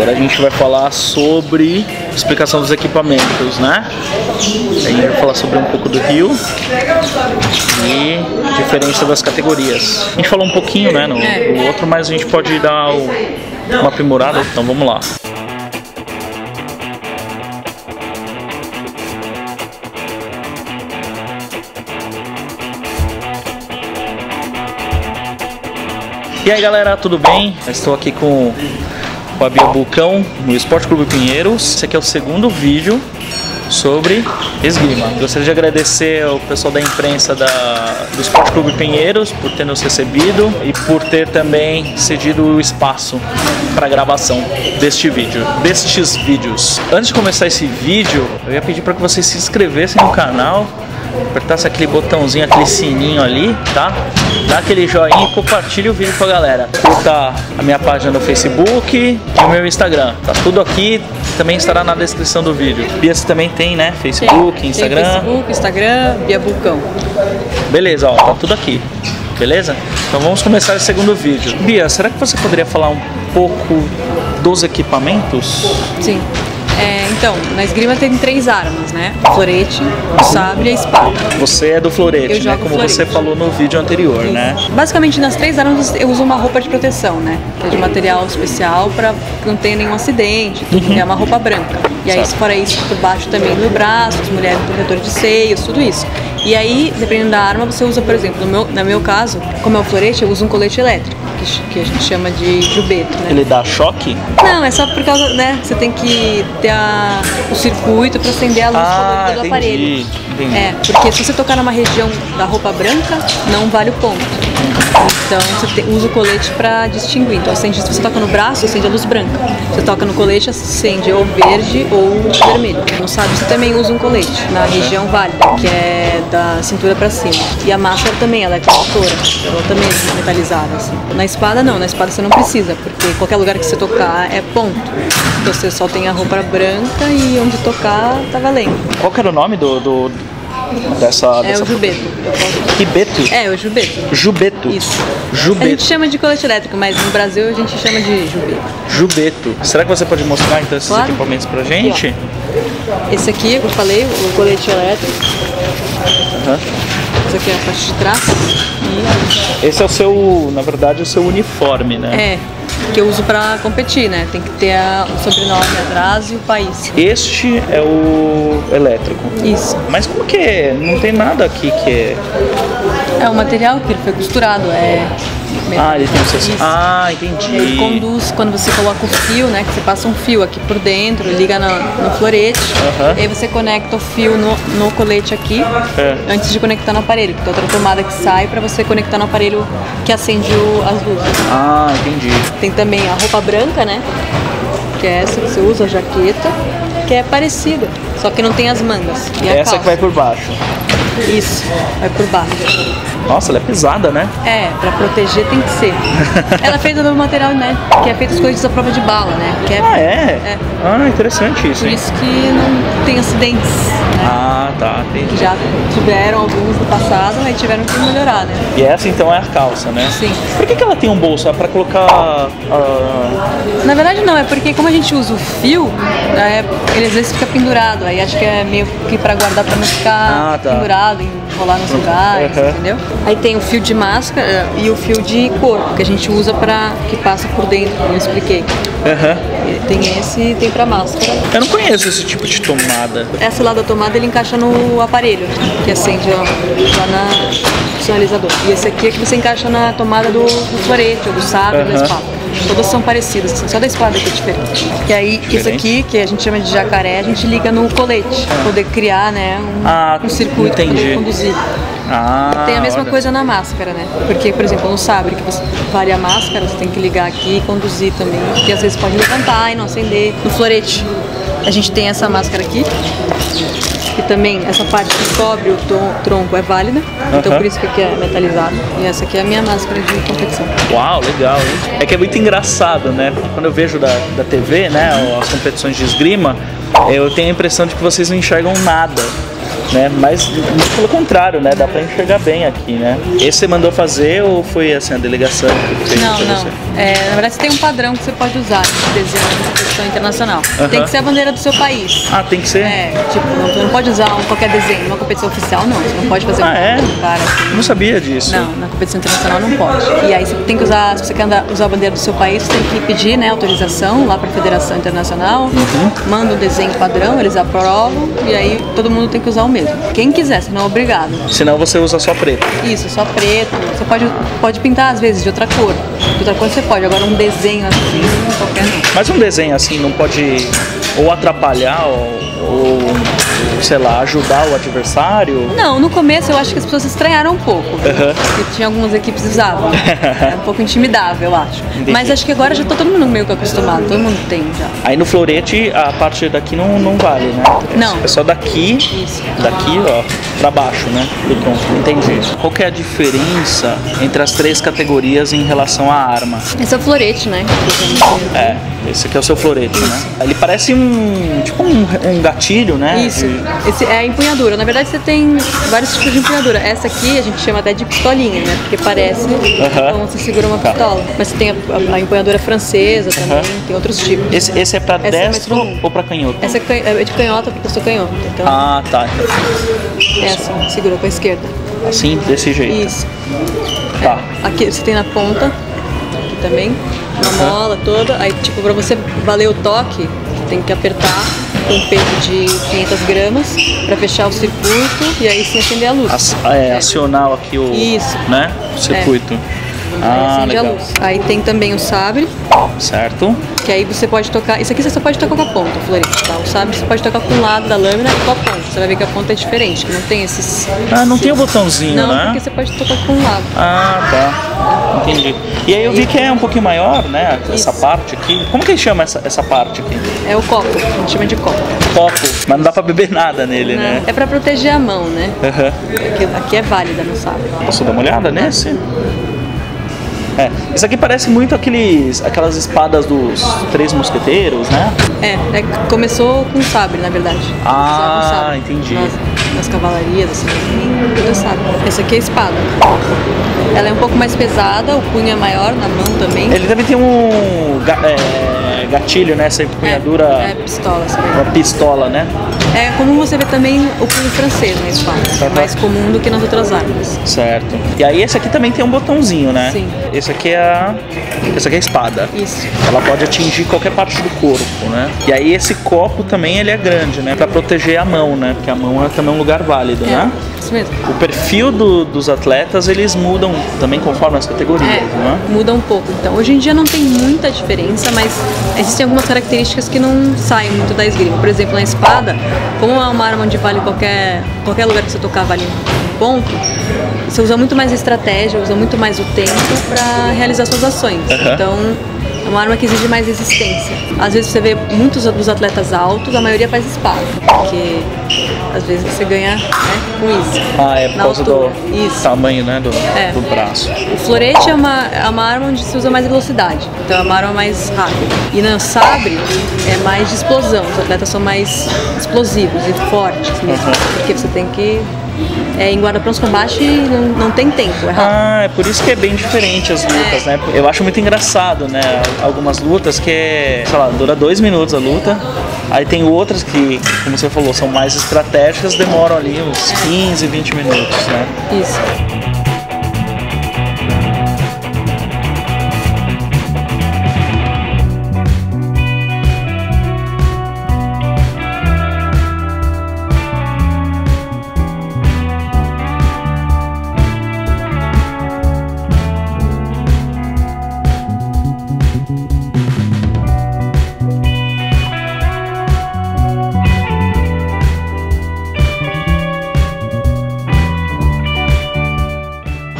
Agora a gente vai falar sobre explicação dos equipamentos, né? A gente vai falar sobre um pouco do Rio e diferença das categorias. A gente falou um pouquinho, né, no outro, mas a gente pode dar uma aprimorada, então vamos lá. E aí galera, tudo bem? Eu estou aqui com a Bia Bulcão no Esporte Clube Pinheiros. Esse aqui é o segundo vídeo sobre esgrima. Gostaria de agradecer ao pessoal da imprensa do Esporte Clube Pinheiros por ter nos recebido e por ter também cedido o espaço para a gravação deste vídeo, destes vídeos. Antes de começar esse vídeo, eu ia pedir para que vocês se inscrevessem no canal, apertasse aquele botãozinho, aquele sininho ali, tá? Dá aquele joinha e compartilha o vídeo com a galera. Curta a minha página no Facebook e o meu Instagram. Tá tudo aqui, também estará na descrição do vídeo. Bia, você também tem, né? Facebook, tem Instagram. Facebook, Instagram, Bia Bulcão. Beleza, ó, tá tudo aqui. Beleza? Então vamos começar o segundo vídeo. Bia, será que você poderia falar um pouco dos equipamentos? Sim. Então, na esgrima tem três armas, né? O florete, o sabre e a espada. Você é do florete, eu né? Como florete. Você falou no vídeo anterior, isso, né? Basicamente, nas três armas eu uso uma roupa de proteção, né? Que é de material especial para que não tenha nenhum acidente, tudo, é uma roupa branca. E aí, fora isso, por baixo também do braço, as mulheres do corredor de seios, tudo isso. E aí, dependendo da arma, você usa, por exemplo, no meu caso, como é o florete, eu uso um colete elétrico, que a gente chama de jubeto, né? Ele dá choque? Não, é só por causa, né? Você tem que ter o circuito para acender a luz do aparelho. Entendi. É, porque se você tocar numa região da roupa branca, não vale o ponto. Então você usa o colete para distinguir. Então acende, se você toca no braço, acende a luz branca. Você toca no colete, acende ou verde ou vermelho. No sabre você também usa um colete na região válida, que é da cintura para cima. E a máscara também, ela é condutora, ela também é metalizada assim. Na espada não, na espada você não precisa, porque qualquer lugar que você tocar é ponto. Então, você só tem a roupa branca e onde tocar tá valendo. Qual que era o nome dessa... É o jubeto. Ribeto? É, o jubeto. Jubeto. Isso. Jubeto. A gente chama de colete elétrico, mas no Brasil a gente chama de jubeto. Jubeto. Será que você pode mostrar então esses equipamentos pra gente? Esse aqui, eu falei, o colete elétrico. Isso aqui é a parte de trás. E... esse é o seu, na verdade, o seu uniforme, né? É. Que eu uso pra competir, né? Tem que ter o sobrenome atrás e o país. Este é o elétrico. Isso. Mas como que é? Não tem nada aqui que é... é o material que ele foi costurado, é... ele tem um sensor. Ah, entendi. Ele conduz, quando você coloca o fio, né? Que você passa um fio aqui por dentro, liga no florete. Aí você conecta o fio no colete aqui, antes de conectar no aparelho. Que tem outra tomada que sai pra você conectar no aparelho que acende as luzes. Ah, entendi. Tem também a roupa branca, né? Que é essa que você usa, a jaqueta. Que é parecida, só que não tem as mangas. E essa calça que vai por baixo. Isso, vai por baixo. Nossa, ela é pesada, né? É, pra proteger tem que ser. Ela é feita do material, né? Que é feita as coisas à prova de bala, né? Que é... ah, é? Ah, interessante isso, hein? Por isso que não tem acidentes, né? Ah, tá, entendi. Já tiveram alguns no passado, mas tiveram que melhorar, né? E essa então é a calça, né? Sim. Por que ela tem um bolso? É pra colocar... Na verdade não, é porque como a gente usa o fio, né, ele às vezes fica pendurado, aí acho que é meio que pra guardar pra não ficar pendurado, enrolar nos lugares, entendeu? Aí tem o fio de máscara e o fio de corpo, que a gente usa pra... que passa por dentro, como eu expliquei. Tem esse e tem pra máscara. Eu não conheço esse tipo de tomada. Essa lá da tomada ele encaixa no aparelho, que acende lá no sinalizador. E esse aqui é que você encaixa na tomada do florete, ou do sabre, da espada. Todas são parecidas, assim, só da espada que é diferente. E aí, isso aqui, que a gente chama de jacaré, a gente liga no colete pra poder criar, né, um circuito pra poder conduzir. Tem a mesma coisa na máscara, né? Porque, por exemplo, no sabre, que você varia a máscara, você tem que ligar aqui e conduzir também. Porque às vezes pode levantar e não acender. No florete, a gente tem essa máscara aqui. E também essa parte que cobre o tronco é válida, então por isso que aqui é metalizado. E essa aqui é a minha máscara de competição. Uau, legal, hein? É que é muito engraçado, né? Quando eu vejo da TV, né, as competições de esgrima, eu tenho a impressão de que vocês não enxergam nada. né? Mas pelo contrário, né? Dá pra enxergar bem aqui, né? Esse você mandou fazer ou foi assim a delegação que fez? Não, não. Na verdade você tem um padrão que você pode usar nesse desenho de competição internacional. Uhum. Tem que ser a bandeira do seu país. Ah, tem que ser? É, tipo, você não pode usar qualquer desenho, uma competição oficial não. Você não pode fazer cara assim. Não sabia disso. Não, na competição internacional não pode. E aí você tem que usar, se você quer usar a bandeira do seu país, você tem que pedir, né, autorização lá pra Federação Internacional. Uhum. Manda um desenho padrão, eles aprovam e aí todo mundo tem que usar o mesmo. Quem quiser, senão é obrigado. Senão você usa só preto. Isso, só preto. Você pode pintar às vezes de outra cor. De outra cor você pode, agora um desenho assim, qualquer não. Mas um desenho assim não pode ou atrapalhar ou sei lá, ajudar o adversário? Não, no começo eu acho que as pessoas se estranharam um pouco. Uhum. Porque tinha algumas equipes que usavam. É um pouco intimidável, eu acho. Entendi. Mas acho que agora já tá todo mundo meio que acostumado, todo mundo tem já. Aí no florete a parte daqui não vale, né? Não. É só daqui, isso, daqui ó, pra baixo, né? Do tronco. Entendi. Qual que é a diferença entre as três categorias em relação à arma? Esse é o florete, né? É, esse aqui é o seu florete, né? Ele parece tipo um gatilho, né? Isso. Esse é a empunhadura. Na verdade você tem vários tipos de empunhadura. Essa aqui a gente chama até de pistolinha, né? Porque parece como você segura uma pistola. Mas você tem a empunhadura francesa também, tem outros tipos. Esse é pra destro ou pra canhoto? Essa é de canhota porque eu sou canhota. Então... Ah, tá. É assim, segura com a esquerda. Assim, desse jeito? Isso. Tá. Aqui você tem na ponta, aqui também, na mola toda. Aí tipo, pra você valer o toque, tem que apertar com um peso de 500 gramas para fechar o circuito e aí sim acender a luz. Acionar aqui o, isso, né, o circuito. Aí acende a luz. Aí tem também o sabre. Certo. Que aí você pode tocar. Isso aqui você só pode tocar com a ponta, florete, tá? O sabre você pode tocar com um lado da lâmina e com a ponta. Você vai ver que a ponta é diferente, que não tem esses. Ah, não tem o botãozinho, não, né? Não, porque você pode tocar com um lado. Ah, tá. Entendi. E aí eu vi que é um pouquinho maior, né? Essa parte aqui. Como que chama essa parte aqui? É o copo. A gente chama de copo. Copo. Mas não dá pra beber nada nele, não, né? É pra proteger a mão, né? Aqui é válida no sabre. Posso dar uma olhada nesse? Isso aqui parece muito aquelas espadas dos Três Mosqueteiros, né? Começou com sabre, na verdade. Ah, entendi. Nas cavalarias, assim, tudo sabre. Essa aqui é a espada. Ela é um pouco mais pesada, o punho é maior na mão também. Ele também tem um gatilho, né? Essa empunhadura... pistola. Uma pistola, né? É comum você ver também o punho francês na espada. É mais comum do que nas outras armas. Certo. E aí esse aqui também tem um botãozinho, né? Sim. Essa aqui é a espada. Isso. Ela pode atingir qualquer parte do corpo, né? E aí esse copo também, ele é grande, né? Pra proteger a mão, né? Porque a mão é também um lugar válido, né? Isso mesmo. O perfil dos atletas, eles mudam também conforme as categorias, né? Muda um pouco. Então, hoje em dia não tem muita diferença, mas existem algumas características que não saem muito da esgrima. Por exemplo, na espada, como é uma arma onde vale qualquer lugar que você tocar vale um ponto, você usa muito mais a estratégia, usa muito mais o tempo para realizar suas ações. Então, é uma arma que exige mais resistência. Às vezes você vê muitos dos atletas altos, a maioria faz espada, porque às vezes você ganha, né, com isso. Ah, é por causa do tamanho, né, do braço. O florete é uma arma onde se usa mais velocidade, então é uma arma mais rápida. E no sabre é mais de explosão, os atletas são mais explosivos e fortes mesmo, porque você tem que... em guarda-prontos combate não tem tempo, é rápido. Ah, é por isso que é bem diferente as lutas, né? Eu acho muito engraçado, né? Algumas lutas que sei lá, dura 2 minutos a luta. Aí tem outras que, como você falou, são mais estratégicas, demoram ali uns 15, 20 minutos, né? Isso.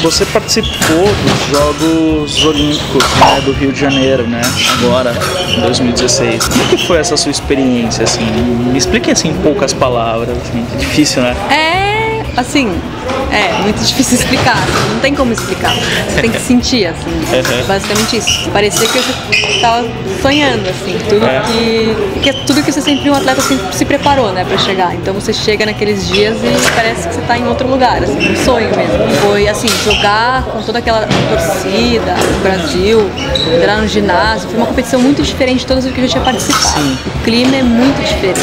Você participou dos Jogos Olímpicos, né, do Rio de Janeiro, né? Agora, em 2016. Como que foi essa sua experiência, assim? Me explique, assim, em poucas palavras. Assim, difícil, né? assim, é muito difícil explicar, não tem como explicar, você tem que sentir, assim, basicamente isso. Parecia que eu tava sonhando, assim, tudo que você sempre, um atleta sempre se preparou, né, pra chegar. Então você chega naqueles dias e parece que você tá em outro lugar, assim, um sonho mesmo. Foi, assim, jogar com toda aquela torcida, o Brasil, entrar no ginásio, foi uma competição muito diferente de todas as que eu já tinha participado. Sim. O clima é muito diferente,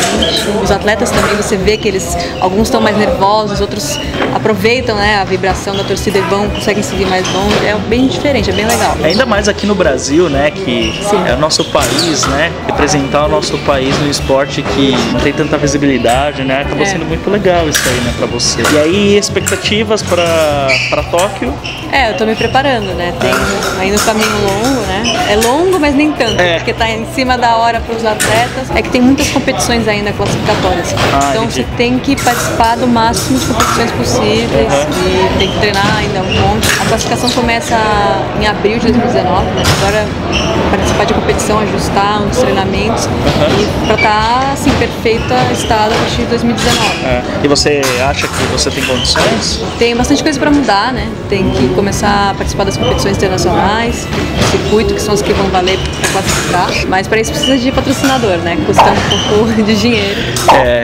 os atletas também, você vê que eles, alguns estão mais nervosos, outros aproveitam, né, a vibração da torcida e vão, conseguem seguir mais longe, é bem diferente, é bem legal. Ainda mais aqui no Brasil, né, que é o nosso país, né, representar o nosso país no esporte que não tem tanta visibilidade, né, acabou sendo muito legal isso aí, né, pra você. E aí, expectativas pra Tóquio? É, eu tô me preparando, né, tem ainda um caminho longo, né, é longo, mas nem tanto, porque tá em cima da hora pros atletas, é que tem muitas competições ainda classificatórias, então você tem que participar do máximo de competições possíveis e tem que treinar ainda um monte. A classificação começa em abril de 2019, né? Agora participar de competição, ajustar uns treinamentos e pra estar assim, perfeita estado a partir de 2019. E você acha que você tem condições? Tem bastante coisa pra mudar, né? Tem que começar a participar das competições internacionais, do circuito, que são as que vão valer pra classificar, mas para isso precisa de patrocinador, né? Custa um pouco de dinheiro.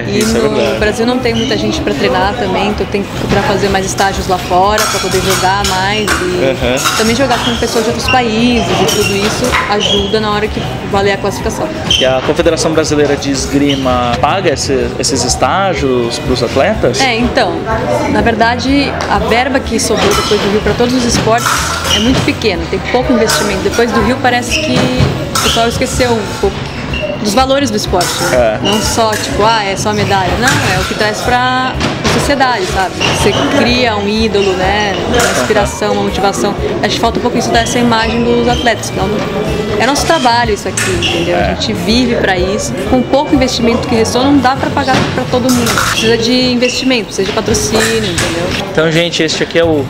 E no Brasil não tem muita gente pra treinar também, então tem pra fazer mais estágios lá fora, pra poder jogar mais e também jogar com pessoas de outros países e tudo isso ajuda na hora que valer a classificação. E a Confederação Brasileira de Esgrima paga esses estágios pros atletas? Então, na verdade, a verba que sobrou depois do Rio pra todos os esportes é muito pequena, tem pouco investimento. Depois do Rio parece que o pessoal esqueceu um pouco dos valores do esporte, né? Não só tipo, é só medalha, não, é o que traz pra sociedade, sabe? Você cria um ídolo, né? Uma inspiração, uma motivação. Acho que falta um pouco isso dessa imagem dos atletas. Então, é nosso trabalho isso aqui, entendeu? A gente vive pra isso. Com pouco investimento que restou, não dá pra pagar pra todo mundo. Precisa de investimento, precisa de patrocínio, entendeu? Então, gente, este aqui é o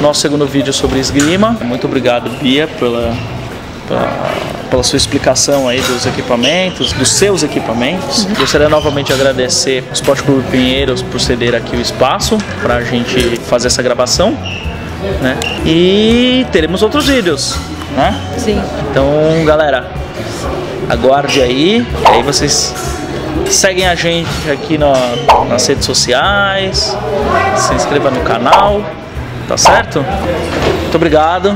nosso segundo vídeo sobre esgrima. Muito obrigado, Bia, pela sua explicação aí dos equipamentos, dos seus equipamentos. Gostaria novamente de agradecer ao Esporte Clube Pinheiros por ceder aqui o espaço para a gente fazer essa gravação, né? E teremos outros vídeos, né? Sim. Então, galera, aguarde aí. E aí vocês seguem a gente aqui nas redes sociais, se inscreva no canal, tá certo? Muito obrigado.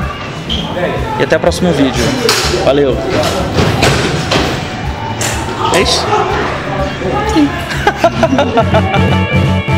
E até o próximo vídeo. Valeu. É isso? Sim.